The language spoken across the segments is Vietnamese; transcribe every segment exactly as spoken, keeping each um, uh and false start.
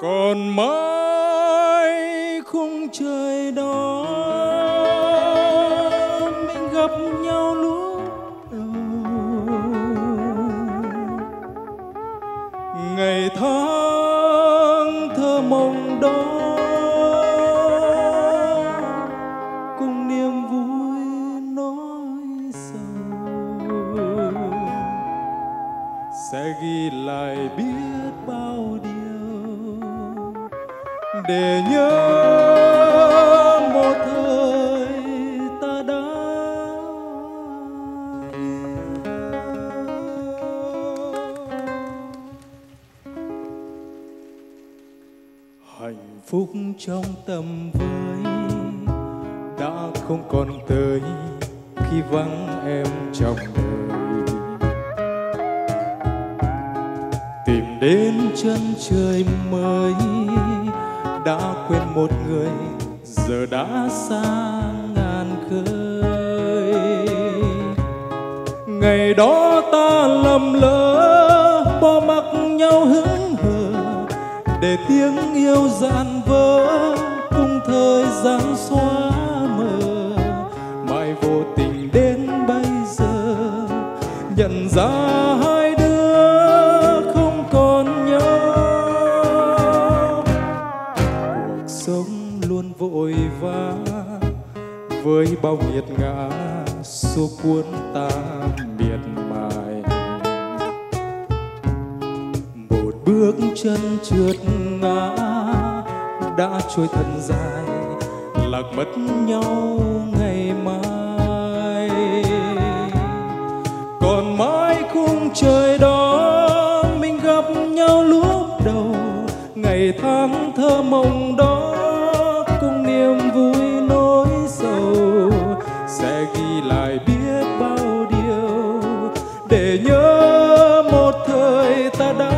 còn mãi khung trời đó mình gặp nhau lúc đầu. Ngày tháng thơ mộng đó cùng niềm vui nỗi sầu sẽ ghi lại biết bao điều để nhớ một thời ta đã hạnh phúc trong tâm với đã không còn tới khi vắng em trong đời tìm đến chân trời mới. Đã quên một người giờ đã xa ngàn khơi. Ngày đó ta lầm lỡ bỏ mặc nhau hững hờ để tiếng yêu dạn vỡ cùng thời gian xóa mờ. Mãi vô tình đến bây giờ nhận ra với bao nghiệt ngã xô cuốn ta miệt mài. Một bước chân trượt ngã đã trôi thật dài lạc mất nhau ngày mai. Còn mãi khung trời đó mình gặp nhau lúc đầu. Ngày tháng thơ mộng đó cùng niềm vui sẽ ghi lại biết bao điều để nhớ một thời ta đã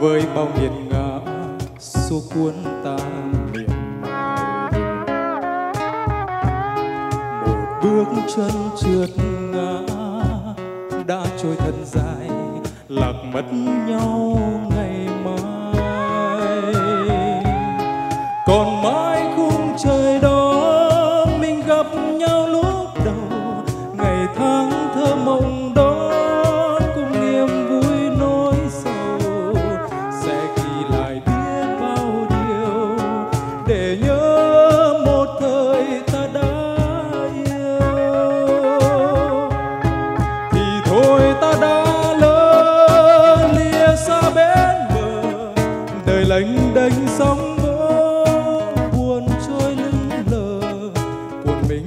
với bao nghiệt ngã xô cuốn ta miệt mài. Một bước chân trượt ngã đã trôi thật dài lạc mất nhau ngày mai. Còn mãi khung trời đó mình gặp nhau lúc đầu. Ngày tháng thơ mộng lênh đênh sóng vỗ buồn trôi lững lờ cuộn mình